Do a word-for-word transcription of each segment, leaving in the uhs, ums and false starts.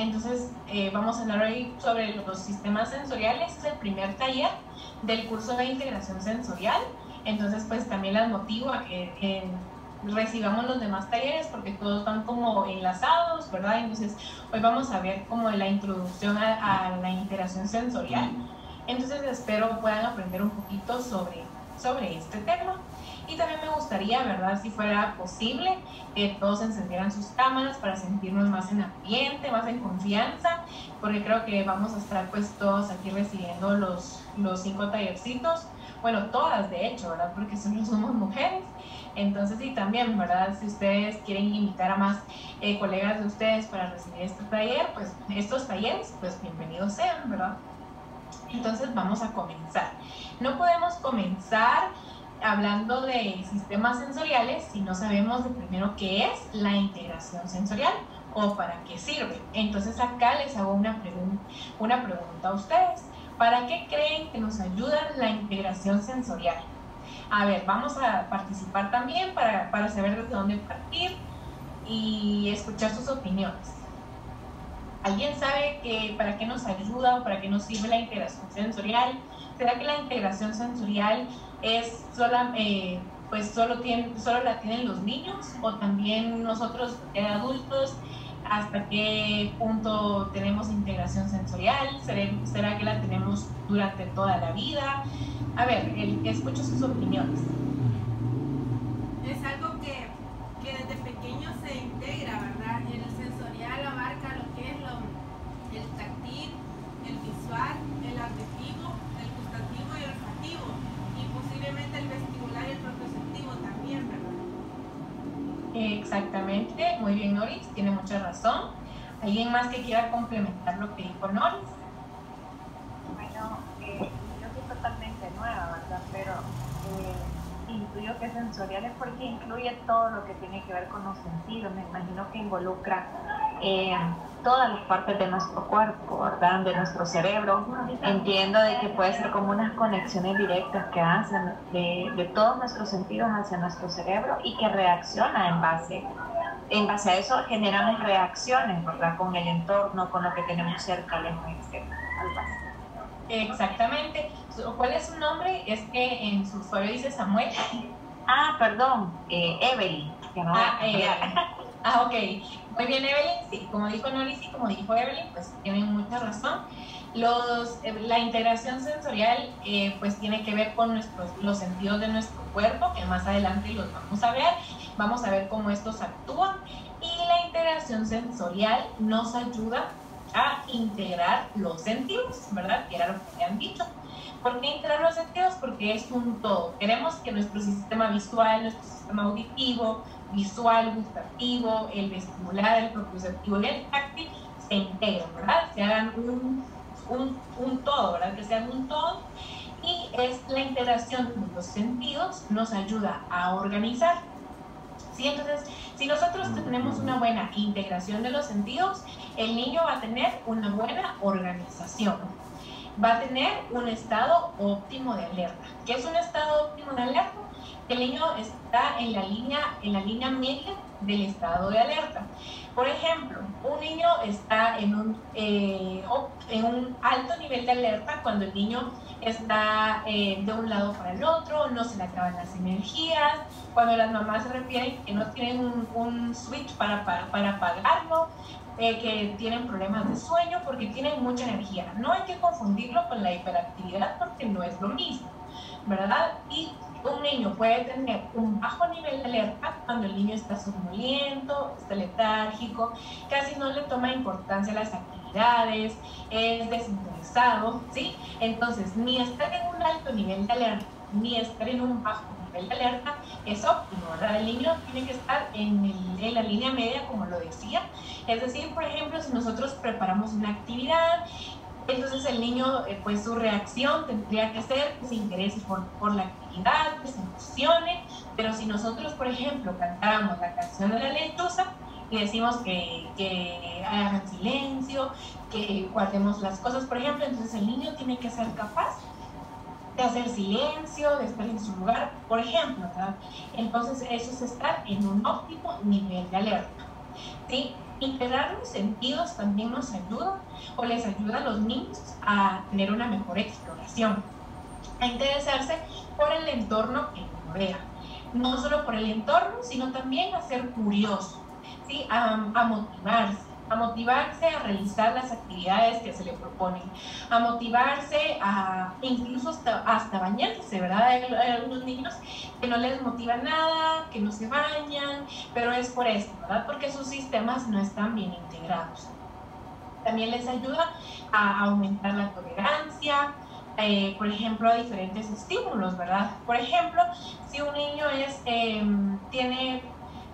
Entonces eh, vamos a hablar hoy sobre los sistemas sensoriales. Es el primer taller del curso de integración sensorial. Entonces pues también las motivo a que eh, recibamos los demás talleres porque todos van como enlazados, ¿verdad? Entonces hoy vamos a ver como la introducción a, a la integración sensorial. Entonces espero puedan aprender un poquito sobre, sobre este tema. Y también me gustaría, ¿verdad?, si fuera posible, que todos encendieran sus cámaras para sentirnos más en ambiente, más en confianza, porque creo que vamos a estar pues todos aquí recibiendo los, los cinco tallercitos, bueno, todas de hecho, ¿verdad?, porque solo somos mujeres. Entonces, y también, ¿verdad?, si ustedes quieren invitar a más eh, colegas de ustedes para recibir este taller, pues estos talleres, pues bienvenidos sean, ¿verdad? Entonces vamos a comenzar. No podemos comenzar hablando de sistemas sensoriales si no sabemos de primero qué es la integración sensorial o para qué sirve. Entonces acá les hago una, pregun una pregunta a ustedes. ¿Para qué creen que nos ayuda la integración sensorial? A ver, vamos a participar también para, para saber desde dónde partir y escuchar sus opiniones. ¿Alguien sabe que para qué nos ayuda o para qué nos sirve la integración sensorial? ¿Será que la integración sensorial es sola, eh, pues solo, tiene, solo la tienen los niños o también nosotros eh, adultos? ¿Hasta qué punto tenemos integración sensorial? ¿Será que la tenemos durante toda la vida? A ver, el, escucho sus opiniones. Es algo que, que desde pequeño se integra, ¿verdad? El sensorial abarca lo que es lo, el táctil, el visual, el auditivo, el gustativo y el olfativo. Posiblemente el vestibular y el propioceptivo también, ¿verdad? Exactamente, muy bien Noris, tiene mucha razón. ¿Alguien más que quiera complementar lo que dijo Noris? Bueno, eh, yo soy totalmente nueva, ¿verdad? Pero eh, intuyo que sensorial es porque incluye todo lo que tiene que ver con los sentidos. Me imagino que involucra eh, todas las partes de nuestro cuerpo, ¿verdad?, de nuestro cerebro. Entiendo de que puede ser como unas conexiones directas que hacen de, de todos nuestros sentidos hacia nuestro cerebro y que reacciona en base, en base a eso generamos reacciones, ¿verdad?, con el entorno, con lo que tenemos cerca, lejos, etcétera. Exactamente. ¿Cuál es su nombre? Es que en su usuario dice Samuel. Ah, perdón, eh, Evelyn. Que no ah, Evelyn. Ah, ok. Muy bien, Evelyn. Sí, como dijo Noris y como dijo Evelyn, pues tienen mucha razón. Los, la integración sensorial eh, pues tiene que ver con nuestros, los sentidos de nuestro cuerpo, que más adelante los vamos a ver. Vamos a ver cómo estos actúan. Y la integración sensorial nos ayuda a integrar los sentidos, ¿verdad? Que era lo que me han dicho. ¿Por qué integrar los sentidos? Porque es un todo. Queremos que nuestro sistema visual, nuestro sistema auditivo, visual, gustativo, el vestibular, el propioceptivo y el táctil se integren, ¿verdad? Se hagan un, un, un todo, ¿verdad? Que sean un todo. Y es la integración de los sentidos nos ayuda a organizar. ¿Sí? Entonces, si nosotros tenemos una buena integración de los sentidos, el niño va a tener una buena organización. Va a tener un estado óptimo de alerta. ¿Qué es un estado óptimo de alerta? El niño está en la línea, en la línea media del estado de alerta. Por ejemplo, un niño está en un, eh, en un alto nivel de alerta cuando el niño está eh, de un lado para el otro, no se le acaban las energías, cuando las mamás se refieren que no tienen un, un switch para, para, para apagarlo, eh, que tienen problemas de sueño porque tienen mucha energía. No hay que confundirlo con la hiperactividad porque no es lo mismo, ¿verdad? Y un niño puede tener un bajo nivel de alerta cuando el niño está somnoliento, está letárgico, casi no le toma importancia a las actividades, es desinteresado, ¿sí? Entonces, ni estar en un alto nivel de alerta, ni estar en un bajo nivel de alerta es óptimo, ¿verdad? El niño tiene que estar en, el, en la línea media, como lo decía. Es decir, por ejemplo, si nosotros preparamos una actividad, entonces el niño, pues su reacción tendría que ser que se interese por, por la actividad, que se emocione, pero si nosotros, por ejemplo, cantamos la canción de la lechuza y decimos que, que hagan silencio, que guardemos las cosas, por ejemplo, entonces el niño tiene que ser capaz de hacer silencio, de estar en su lugar, por ejemplo, ¿verdad? Entonces eso es estar en un óptimo nivel de alerta, ¿sí? Integrar los sentidos también nos ayuda o les ayuda a los niños a tener una mejor exploración, a interesarse por el entorno que nos rodea. No solo por el entorno, sino también a ser curioso, ¿sí? a, a motivarse, a motivarse a realizar las actividades que se le proponen, a motivarse a incluso hasta, hasta bañarse, ¿verdad? Hay, hay algunos niños que no les motiva nada, que no se bañan, pero es por esto, ¿verdad? Porque sus sistemas no están bien integrados. También les ayuda a aumentar la tolerancia, eh, por ejemplo, a diferentes estímulos, ¿verdad? Por ejemplo, si un niño es, eh, tiene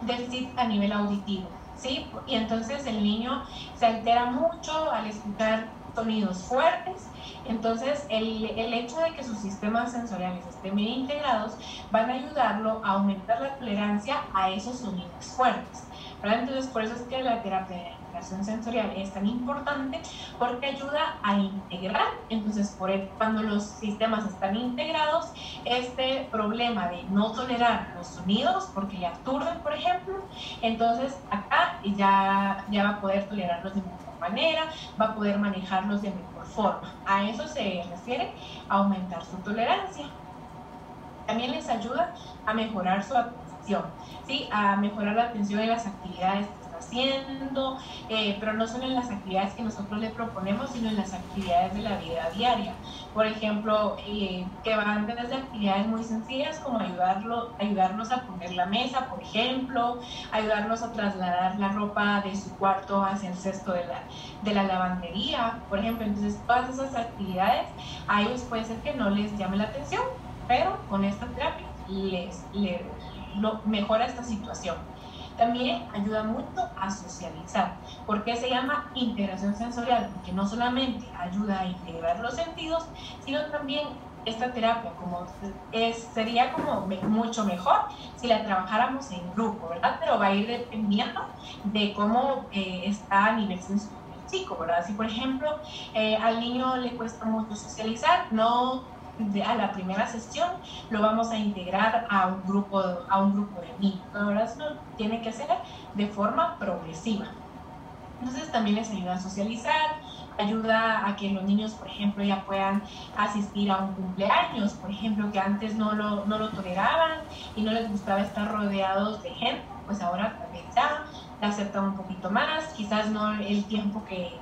déficit a nivel auditivo, ¿sí? Y entonces el niño se altera mucho al escuchar sonidos fuertes, entonces el, el hecho de que sus sistemas sensoriales estén bien integrados van a ayudarlo a aumentar la tolerancia a esos sonidos fuertes, ¿verdad? Entonces por eso es que la terapia de integración sensorial es tan importante, porque ayuda a integrar. Entonces por el, cuando los sistemas están integrados, este problema de no tolerar los sonidos porque le aturden, por ejemplo, entonces acá ya, ya va a poder tolerarlos de mejor manera, va a poder manejarlos de mejor forma. A eso se refiere aumentar su tolerancia. También les ayuda a mejorar su atención, ¿sí? A mejorar la atención en las actividades que está haciendo, eh, pero no solo en las actividades que nosotros le proponemos, sino en las actividades de la vida diaria. Por ejemplo, eh, que van desde actividades muy sencillas como ayudarlo, ayudarnos a poner la mesa, por ejemplo, ayudarnos a trasladar la ropa de su cuarto hacia el cesto de la, de la lavandería, por ejemplo. Entonces todas esas actividades a ellos puede ser que no les llame la atención, pero con esta terapia les, les, lo, mejora esta situación. También ayuda mucho a socializar. ¿Por qué se llama integración sensorial? Porque no solamente ayuda a integrar los sentidos, sino también esta terapia como es, sería como me, mucho mejor si la trabajáramos en grupo, ¿verdad? Pero va a ir dependiendo de cómo eh, está a nivel sensorial el chico, ¿verdad? Si, por ejemplo, eh, al niño le cuesta mucho socializar, no... De, a la primera sesión lo vamos a integrar a un grupo, a un grupo de niños. Ahora eso tiene que ser de forma progresiva. Entonces también les ayuda a socializar, ayuda a que los niños, por ejemplo, ya puedan asistir a un cumpleaños, por ejemplo, que antes no lo, no lo toleraban y no les gustaba estar rodeados de gente, pues ahora también ya la aceptan un poquito más, quizás no el tiempo que,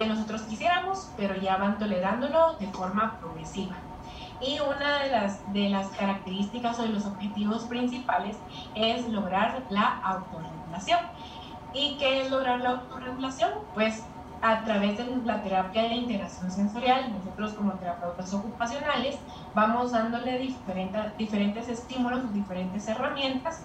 que nosotros quisiéramos, pero ya van tolerándolo de forma progresiva. Y una de las, de las características o de los objetivos principales es lograr la autorregulación. ¿Y qué es lograr la autorregulación? Pues a través de la terapia de integración sensorial, nosotros como terapeutas ocupacionales vamos dándole diferentes, diferentes estímulos, diferentes herramientas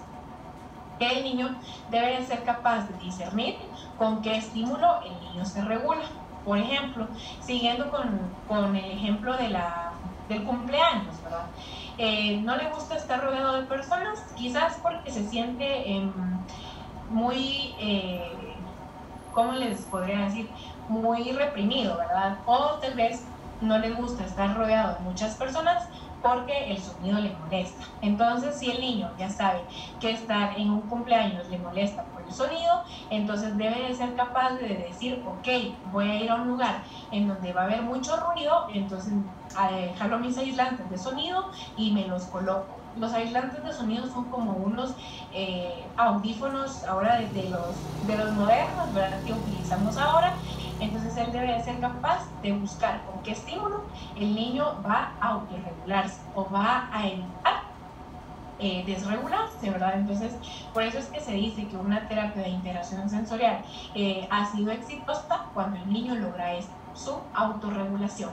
que el niño debe ser capaz de discernir con qué estímulo el niño se regula. Por ejemplo, siguiendo con, con el ejemplo de la... del cumpleaños, ¿verdad? Eh, no le gusta estar rodeado de personas, quizás porque se siente eh, muy, eh, ¿cómo les podría decir? Muy reprimido, ¿verdad? O tal vez no les gusta estar rodeado de muchas personas porque el sonido le molesta. Entonces, si el niño ya sabe que estar en un cumpleaños le molesta por el sonido, entonces debe de ser capaz de decir, ok, voy a ir a un lugar en donde va a haber mucho ruido, entonces a dejarlo mis aislantes de sonido y me los coloco. Los aislantes de sonido son como unos eh, audífonos ahora de, de, los, de los modernos, ¿verdad? Que utilizamos ahora. Entonces él debe ser capaz de buscar con qué estímulo el niño va a autorregularse o va a evitar eh, desregularse, ¿verdad? Entonces, por eso es que se dice que una terapia de integración sensorial eh, ha sido exitosa cuando el niño logra esto, su autorregulación.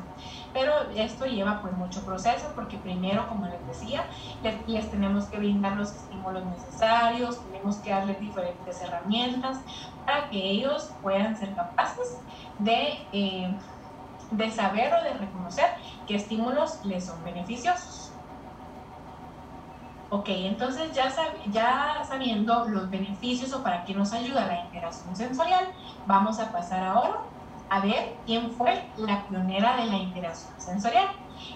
Pero esto lleva pues mucho proceso, porque primero, como les decía, les, les tenemos que brindar los estímulos necesarios, tenemos que darles diferentes herramientas para que ellos puedan ser capaces de, eh, de saber o de reconocer qué estímulos les son beneficiosos. Ok, entonces ya, sab ya sabiendo los beneficios o para qué nos ayuda la integración sensorial, vamos a pasar ahora a ver quién fue la pionera de la integración sensorial.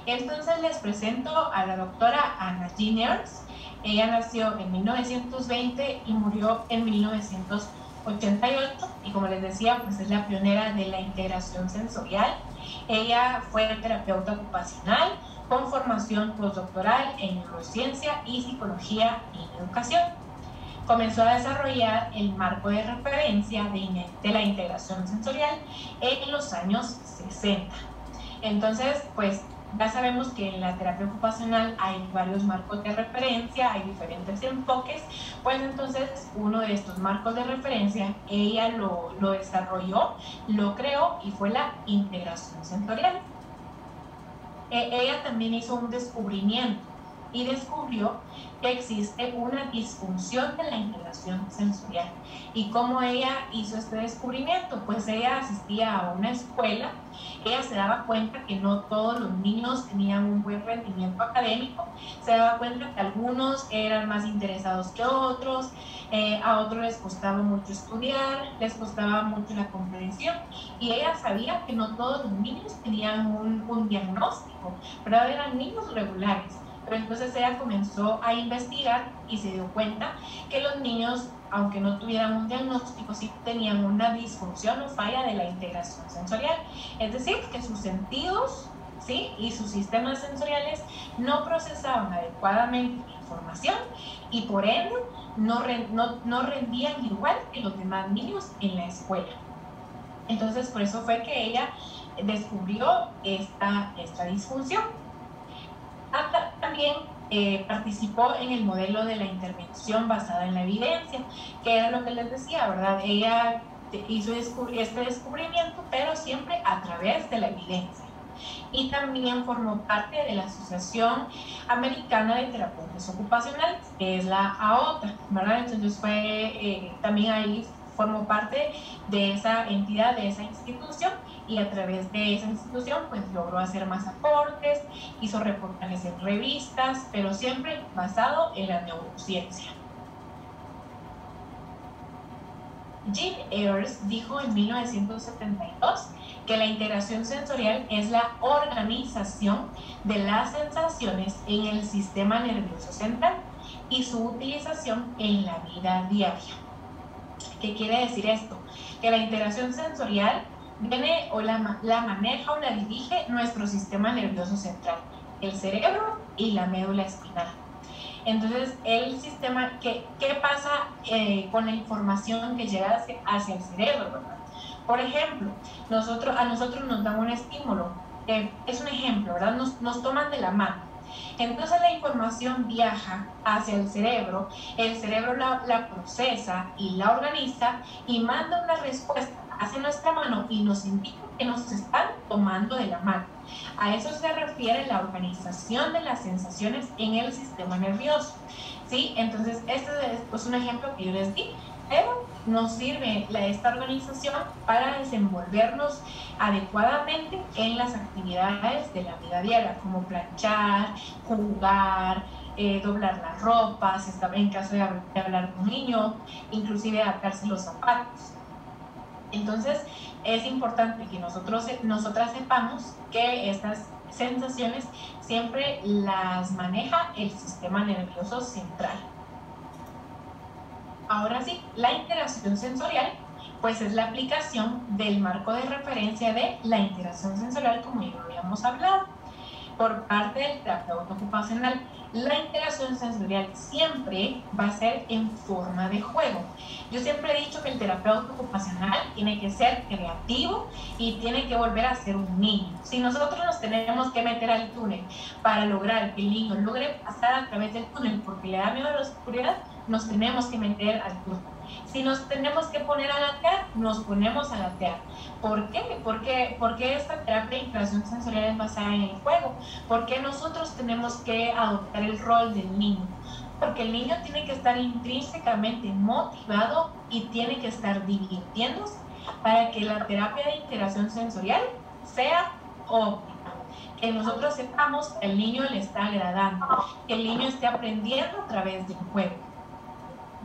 Entonces les presento a la doctora Ana Jean Ayres. Ella nació en mil novecientos veinte y murió en mil novecientos noventa. ochenta y ocho, y como les decía, pues es la pionera de la integración sensorial. Ella fue terapeuta ocupacional con formación postdoctoral en neurociencia y psicología y educación. Comenzó a desarrollar el marco de referencia de, de la integración sensorial en los años sesenta. Entonces, pues ya sabemos que en la terapia ocupacional hay varios marcos de referencia, hay diferentes enfoques, pues entonces uno de estos marcos de referencia ella lo, lo desarrolló, lo creó y fue la integración sensorial. Eh, ella también hizo un descubrimiento y descubrió que existe una disfunción de la integración sensorial. ¿Y cómo ella hizo este descubrimiento? Pues ella asistía a una escuela, ella se daba cuenta que no todos los niños tenían un buen rendimiento académico, se daba cuenta que algunos eran más interesados que otros, eh, a otros les costaba mucho estudiar, les costaba mucho la comprensión, y ella sabía que no todos los niños tenían un, un diagnóstico, pero eran niños regulares. Pero entonces ella comenzó a investigar y se dio cuenta que los niños, aunque no tuvieran un diagnóstico, sí tenían una disfunción o falla de la integración sensorial. Es decir, que sus sentidos, ¿sí?, y sus sistemas sensoriales no procesaban adecuadamente la información y por ende no, no, no rendían igual que los demás niños en la escuela. Entonces por eso fue que ella descubrió esta, esta disfunción. También eh, participó en el modelo de la intervención basada en la evidencia, que era lo que les decía, ¿verdad? Ella hizo descubri- este descubrimiento, pero siempre a través de la evidencia. Y también formó parte de la Asociación Americana de Terapeutas Ocupacionales, que es la A O T A, ¿verdad? Entonces fue, eh, también ahí formó parte de esa entidad, de esa institución, y a través de esa institución pues logró hacer más aportes, hizo reportajes en revistas, pero siempre basado en la neurociencia. Jean Ayres dijo en mil novecientos setenta y dos que la integración sensorial es la organización de las sensaciones en el sistema nervioso central y su utilización en la vida diaria. ¿Qué quiere decir esto? Que la integración sensorial viene o la, la maneja o la dirige nuestro sistema nervioso central, el cerebro y la médula espinal. Entonces, el sistema, ¿qué, qué pasa eh, con la información que llega hacia, hacia el cerebro, ¿verdad? Por ejemplo, nosotros, a nosotros nos dan un estímulo, eh, es un ejemplo, ¿verdad? Nos, nos toman de la mano. Entonces la información viaja hacia el cerebro, el cerebro la, la procesa y la organiza y manda una respuesta hacia nuestra mano y nos indica que nos están tomando de la mano. A eso se refiere la organización de las sensaciones en el sistema nervioso, ¿sí? Entonces este es pues, un ejemplo que yo les di, pero nos sirve la, esta organización para desenvolvernos adecuadamente en las actividades de la vida diaria, como planchar, jugar, eh, doblar la ropa, si está, en caso de hablar con un niño, inclusive adaptarse los zapatos. Entonces es importante que nosotros, nosotras sepamos que estas sensaciones siempre las maneja el sistema nervioso central. Ahora sí, la integración sensorial, pues es la aplicación del marco de referencia de la integración sensorial, como ya habíamos hablado, por parte del terapeuta ocupacional. La integración sensorial siempre va a ser en forma de juego. Yo siempre he dicho que el terapeuta ocupacional tiene que ser creativo y tiene que volver a ser un niño. Si nosotros nos tenemos que meter al túnel para lograr que el niño logre pasar a través del túnel porque le da miedo a la oscuridad, nos tenemos que meter al túnel. Si nos tenemos que poner a gatear, nos ponemos a gatear. ¿Por qué? Porque, porque esta terapia de integración sensorial es basada en el juego. Porque nosotros tenemos que adoptar el rol del niño. Porque el niño tiene que estar intrínsecamente motivado y tiene que estar divirtiéndose para que la terapia de integración sensorial sea óptima. Que nosotros sepamos que el niño le está agradando, que el niño esté aprendiendo a través del juego.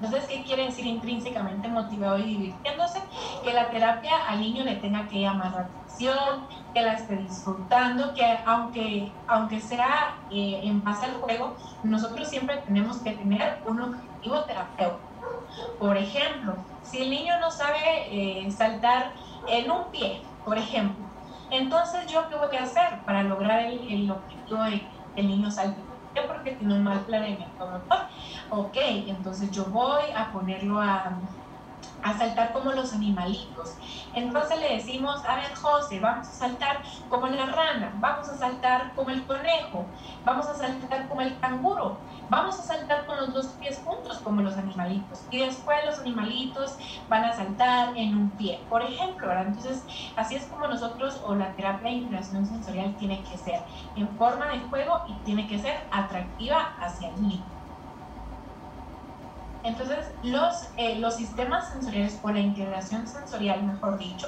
Entonces, ¿qué quiere decir intrínsecamente motivado y divirtiéndose? Que la terapia al niño le tenga que llamar la atención, que la esté disfrutando, que aunque, aunque sea eh, en base al juego, nosotros siempre tenemos que tener un objetivo terapéutico. Por ejemplo, si el niño no sabe eh, saltar en un pie, por ejemplo, entonces yo qué voy a hacer para lograr el, el objetivo de que el niño salte, porque tiene un mal planeamiento motor. Ok, entonces yo voy a ponerlo a, a saltar como los animalitos. Entonces le decimos, a ver José, vamos a saltar como la rana, vamos a saltar como el conejo, vamos a saltar como el canguro, vamos a saltar con los dos pies juntos como los animalitos, y después los animalitos van a saltar en un pie, por ejemplo, ¿verdad? Entonces así es como nosotros, o la terapia de estimulación sensorial tiene que ser en forma de juego y tiene que ser atractiva hacia el niño. Entonces, los, eh, los sistemas sensoriales, o la integración sensorial, mejor dicho,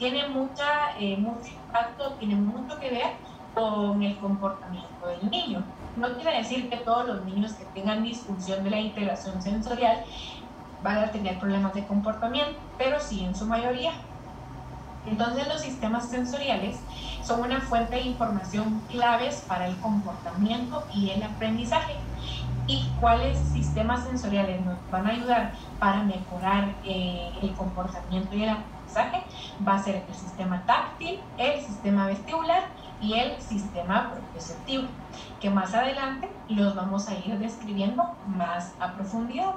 tiene mucha, eh, mucho impacto, tiene mucho que ver con el comportamiento del niño. No quiere decir que todos los niños que tengan disfunción de la integración sensorial van a tener problemas de comportamiento, pero sí en su mayoría. Entonces, los sistemas sensoriales son una fuente de información claves para el comportamiento y el aprendizaje. Y cuáles sistemas sensoriales nos van a ayudar para mejorar eh, el comportamiento y el aprendizaje va a ser el sistema táctil, el sistema vestibular y el sistema propioceptivo, que más adelante los vamos a ir describiendo más a profundidad.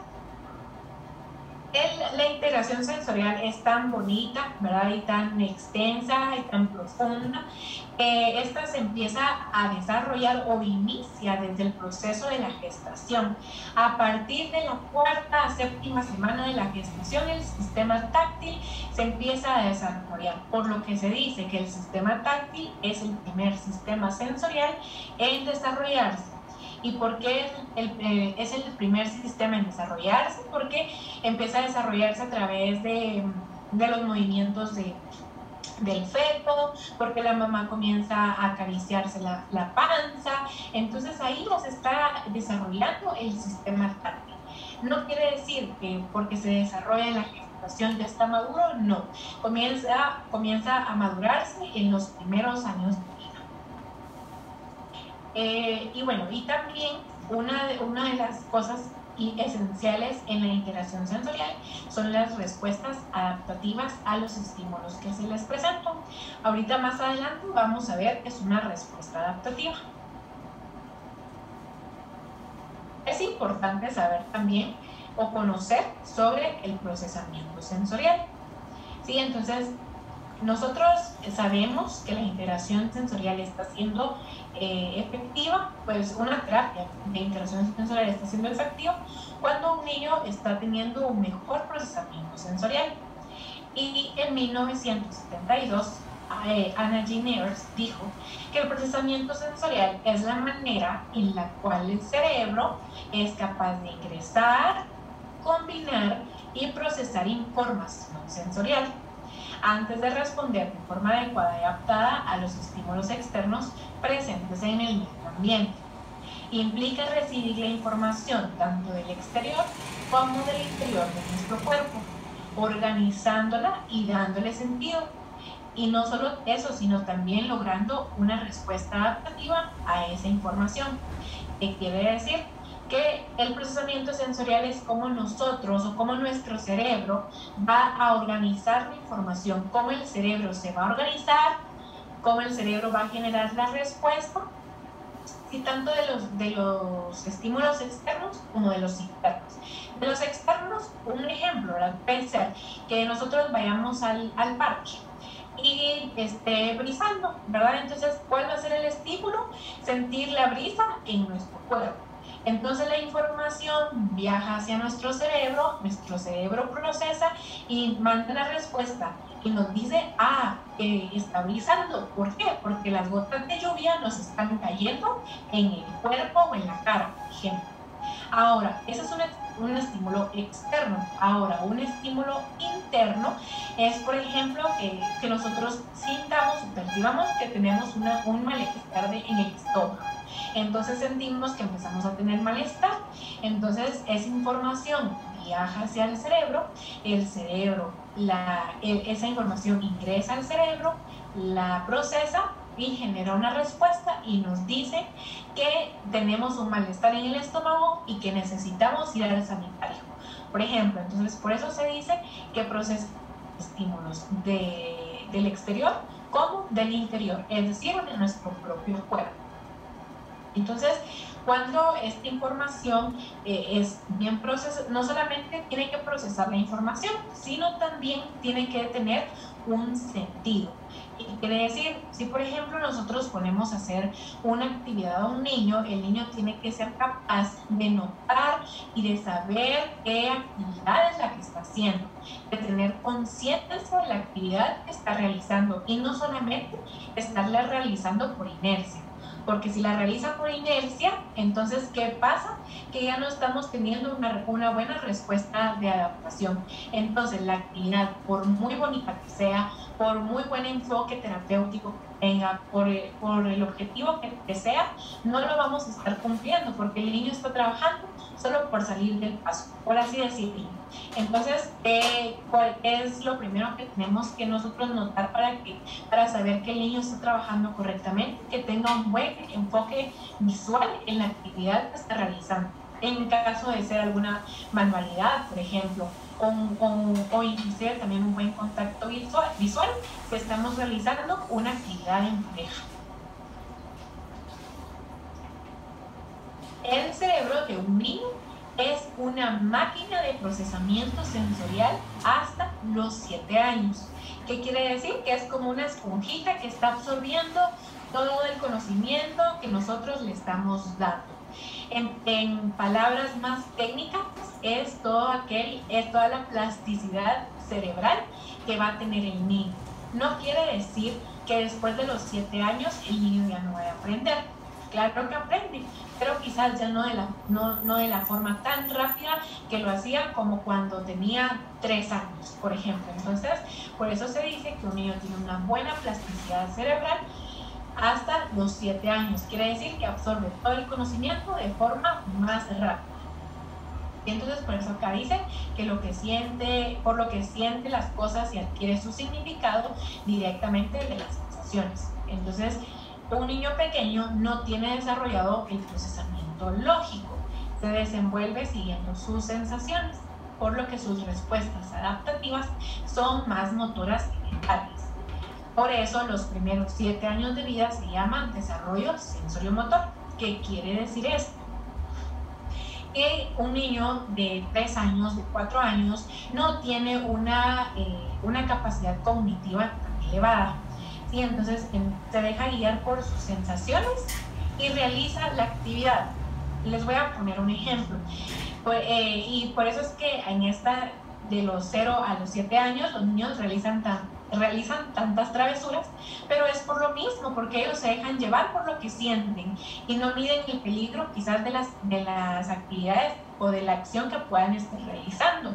El, la integración sensorial es tan bonita, ¿verdad? Y tan extensa y tan profunda. Eh, esta se empieza a desarrollar o inicia desde el proceso de la gestación. A partir de la cuarta a séptima semana de la gestación, el sistema táctil se empieza a desarrollar, por lo que se dice que el sistema táctil es el primer sistema sensorial en desarrollarse. ¿Y por qué el, eh, es el primer sistema en desarrollarse? Porque empieza a desarrollarse a través de, de los movimientos de, del feto, porque la mamá comienza a acariciarse la, la panza. Entonces ahí ya se está desarrollando el sistema táctil. No quiere decir que porque se desarrolla en la gestación ya está maduro, no. Comienza, comienza a madurarse en los primeros años. Eh, y bueno, y también una de, una de las cosas esenciales en la integración sensorial son las respuestas adaptativas a los estímulos que se les presentan. Ahorita más adelante vamos a ver que es una respuesta adaptativa. Es importante saber también o conocer sobre el procesamiento sensorial. Sí, entonces nosotros sabemos que la integración sensorial está siendo eh, efectiva, pues una terapia de integración sensorial está siendo efectiva cuando un niño está teniendo un mejor procesamiento sensorial. Y en mil novecientos setenta y dos, eh, Ana Jean Ayres dijo que el procesamiento sensorial es la manera en la cual el cerebro es capaz de ingresar, combinar y procesar información sensorial antes de responder de forma adecuada y adaptada a los estímulos externos presentes en el medio ambiente. Implica recibir la información tanto del exterior como del interior de nuestro cuerpo, organizándola y dándole sentido. Y no solo eso, sino también logrando una respuesta adaptativa a esa información. ¿Qué quiere decir? Que el procesamiento sensorial es como nosotros o como nuestro cerebro va a organizar la información, cómo el cerebro se va a organizar, cómo el cerebro va a generar la respuesta, y tanto de los, de los estímulos externos como de los internos. De los externos, un ejemplo, ¿verdad? Pensar que nosotros vayamos al, al parque y esté brisando, ¿verdad? Entonces, ¿cuál va a ser el estímulo? Sentir la brisa en nuestro cuerpo. Entonces la información viaja hacia nuestro cerebro, nuestro cerebro procesa y manda la respuesta y nos dice, ah, eh, está brisando. ¿Por qué? Porque las gotas de lluvia nos están cayendo en el cuerpo o en la cara, por ejemplo. Ahora, ese es un, un estímulo externo. Ahora, un estímulo interno es, por ejemplo, que, que nosotros sintamos o percibamos que tenemos una, un malestar de, en el estómago. Entonces sentimos que empezamos a tener malestar, entonces esa información viaja hacia el cerebro, el cerebro la, esa información ingresa al cerebro, la procesa y genera una respuesta y nos dice que tenemos un malestar en el estómago y que necesitamos ir al sanitario. por ejemplo. Entonces, por eso se dice que procesa estímulos de, del exterior como del interior, es decir, de nuestro propio cuerpo. Entonces, cuando esta información eh, es bien procesada, no solamente tiene que procesar la información, sino también tiene que tener un sentido. Y quiere decir, si por ejemplo nosotros ponemos a hacer una actividad a un niño, el niño tiene que ser capaz de notar y de saber qué actividad es la que está haciendo, de tener conciencia de la actividad que está realizando y no solamente estarla realizando por inercia. Porque si la realiza por inercia, entonces, ¿qué pasa? Que ya no estamos teniendo una, una buena respuesta de adaptación. Entonces, la actividad, por muy bonita que sea, por muy buen enfoque terapéutico que tenga, por, por el objetivo que, que sea, no lo vamos a estar cumpliendo, porque el niño está trabajando solo por salir del paso, por así decirlo. Entonces, eh, ¿cuál es lo primero que tenemos que nosotros notar para, que, para saber que el niño está trabajando correctamente? Que tenga un buen enfoque visual en la actividad que está realizando. En caso de ser alguna manualidad, por ejemplo, o, o, o inclusive también un buen contacto visual, visual, que estamos realizando una actividad en pareja. El cerebro de un niño es una máquina de procesamiento sensorial hasta los siete años. ¿Qué quiere decir? Que es como una esponjita que está absorbiendo todo el conocimiento que nosotros le estamos dando. En, en palabras más técnicas, es, todo aquel, es toda la plasticidad cerebral que va a tener el niño. No quiere decir que después de los siete años el niño ya no va a aprender. Claro que aprende, pero quizás ya no de, la, no, no de la forma tan rápida que lo hacía como cuando tenía tres años, por ejemplo. Entonces, por eso se dice que un niño tiene una buena plasticidad cerebral hasta los siete años. Quiere decir que absorbe todo el conocimiento de forma más rápida. Y entonces, por eso acá dice que lo que siente, por lo que siente las cosas y adquiere su significado directamente de las sensaciones. Entonces, un niño pequeño no tiene desarrollado el procesamiento lógico, se desenvuelve siguiendo sus sensaciones, por lo que sus respuestas adaptativas son más motoras y mentales. Por eso los primeros siete años de vida se llaman desarrollo sensoriomotor. ¿Qué quiere decir esto? Que un niño de tres años, de cuatro años, no tiene una, eh, una capacidad cognitiva tan elevada. Y entonces se deja guiar por sus sensaciones y realiza la actividad. Les voy a poner un ejemplo. Por, eh, y por eso es que en esta, de los cero a los siete años, los niños realizan, tan, realizan tantas travesuras, pero es por lo mismo, porque ellos se dejan llevar por lo que sienten y no miden el peligro quizás de las, de las actividades o de la acción que puedan estar realizando.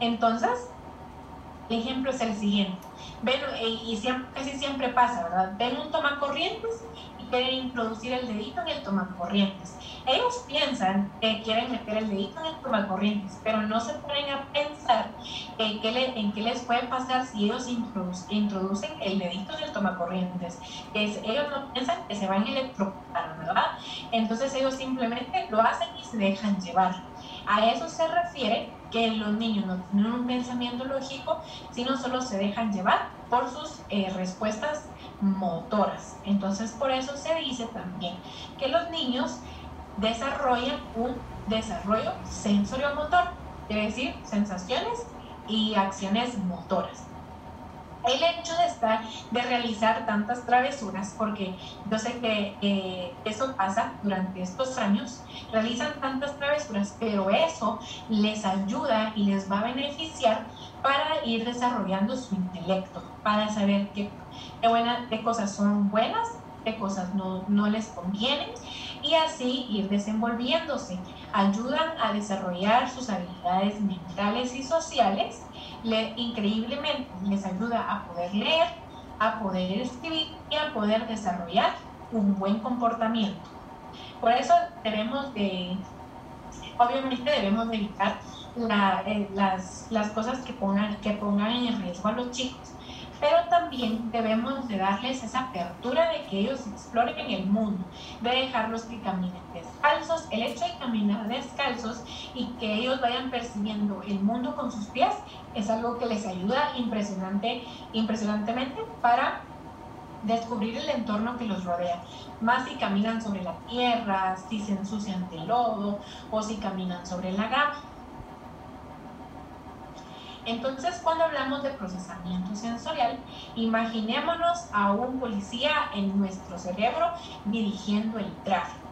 Entonces, el ejemplo es el siguiente. Ven, y siempre, casi siempre pasa, ¿verdad? Ven un tomacorrientes y quieren introducir el dedito en el tomacorrientes. Ellos piensan que quieren meter el dedito en el tomacorrientes, pero no se ponen a pensar en qué, le, en qué les puede pasar si ellos introducen el dedito en el tomacorrientes. Es, ellos no piensan que se van a electrocutar, ¿verdad? Entonces ellos simplemente lo hacen y se dejan llevar. A eso se refiere que los niños no tienen un pensamiento lógico, sino solo se dejan llevar por sus eh, respuestas motoras. Entonces, por eso se dice también que los niños desarrollan un desarrollo sensoriomotor, es decir, sensaciones y acciones motoras. El hecho de estar, de realizar tantas travesuras, porque yo sé que eh, eso pasa durante estos años, realizan tantas travesuras, pero eso les ayuda y les va a beneficiar para ir desarrollando su intelecto, para saber qué, qué, buena, qué cosas son buenas, qué cosas no, no les convienen, y así ir desenvolviéndose. Ayudan a desarrollar sus habilidades mentales y sociales. Le, increíblemente les ayuda a poder leer, a poder escribir y a poder desarrollar un buen comportamiento. Por eso debemos de, obviamente debemos de evitar la, eh, las, las cosas que pongan, que pongan en riesgo a los chicos. pero también debemos de darles esa apertura de que ellos exploren el mundo, de dejarlos que caminen descalzos. El hecho de caminar descalzos y que ellos vayan percibiendo el mundo con sus pies es algo que les ayuda impresionante, impresionantemente para descubrir el entorno que los rodea, más si caminan sobre la tierra, si se ensucian de lodo o si caminan sobre la grava. Entonces, cuando hablamos de procesamiento sensorial, imaginémonos a un policía en nuestro cerebro dirigiendo el tráfico.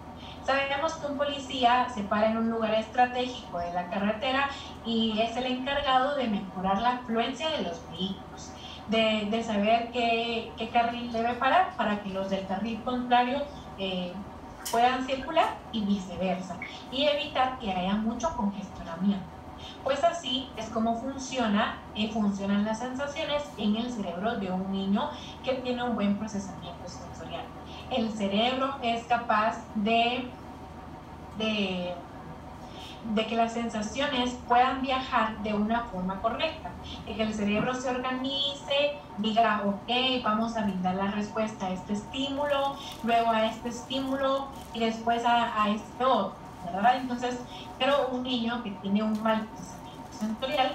Sabemos que un policía se para en un lugar estratégico de la carretera y es el encargado de mejorar la afluencia de los vehículos, de, de saber qué, qué carril debe parar para que los del carril contrario eh, puedan circular y viceversa, y evitar que haya mucho congestionamiento. Pues así es como funciona y funcionan las sensaciones en el cerebro de un niño que tiene un buen procesamiento sensorial. El cerebro es capaz de, de, de que las sensaciones puedan viajar de una forma correcta, que el cerebro se organice, diga, ok, vamos a brindar la respuesta a este estímulo, luego a este estímulo y después a, a este otro, ¿verdad? Entonces, pero un niño que tiene un mal procesamiento sensorial,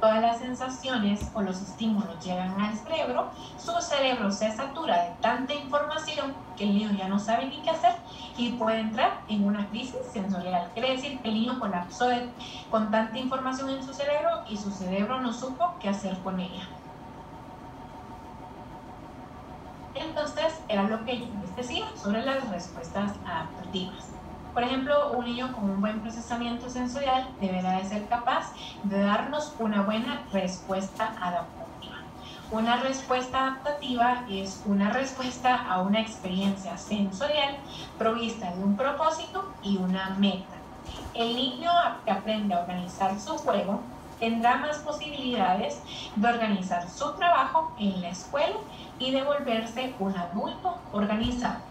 todas las sensaciones o los estímulos llegan al cerebro, su cerebro se satura de tanta información que el niño ya no sabe ni qué hacer y puede entrar en una crisis sensorial. Quiere decir que el niño colapsó de, con tanta información en su cerebro y su cerebro no supo qué hacer con ella. Entonces, era lo que yo les decía sobre las respuestas adaptativas. Por ejemplo, un niño con un buen procesamiento sensorial deberá de ser capaz de darnos una buena respuesta adaptativa. Una respuesta adaptativa es una respuesta a una experiencia sensorial provista de un propósito y una meta. El niño que aprende a organizar su juego tendrá más posibilidades de organizar su trabajo en la escuela y de volverse un adulto organizado.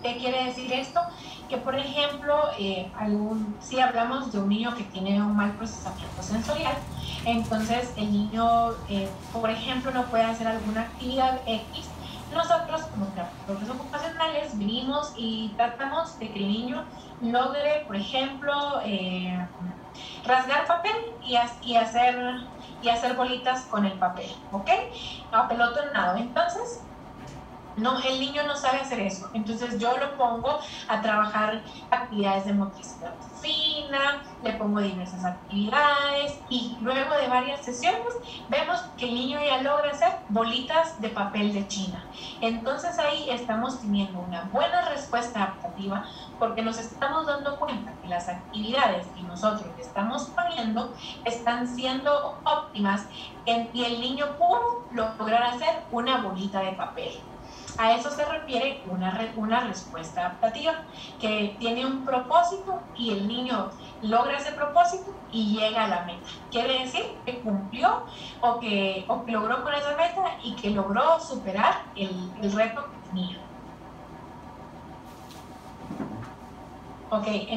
¿Qué quiere decir esto? Que, por ejemplo, eh, algún, si hablamos de un niño que tiene un mal procesamiento sensorial, entonces el niño, eh, por ejemplo, no puede hacer alguna actividad X. Nosotros, como trabajadores ocupacionales, vinimos y tratamos de que el niño logre, por ejemplo, eh, rasgar papel y, y, hacer, y hacer bolitas con el papel, ¿ok? A pelotonado. Entonces, no, el niño no sabe hacer eso, entonces yo lo pongo a trabajar actividades de motricidad fina, le pongo diversas actividades y luego de varias sesiones vemos que el niño ya logra hacer bolitas de papel de China. Entonces ahí estamos teniendo una buena respuesta adaptativa porque nos estamos dando cuenta que las actividades que nosotros estamos poniendo están siendo óptimas y el niño pudo lograr hacer una bolita de papel. A eso se refiere una, una respuesta adaptativa, que tiene un propósito y el niño logra ese propósito y llega a la meta. Quiere decir que cumplió o que, o que logró con esa meta y que logró superar el, el reto que tenía. Ok.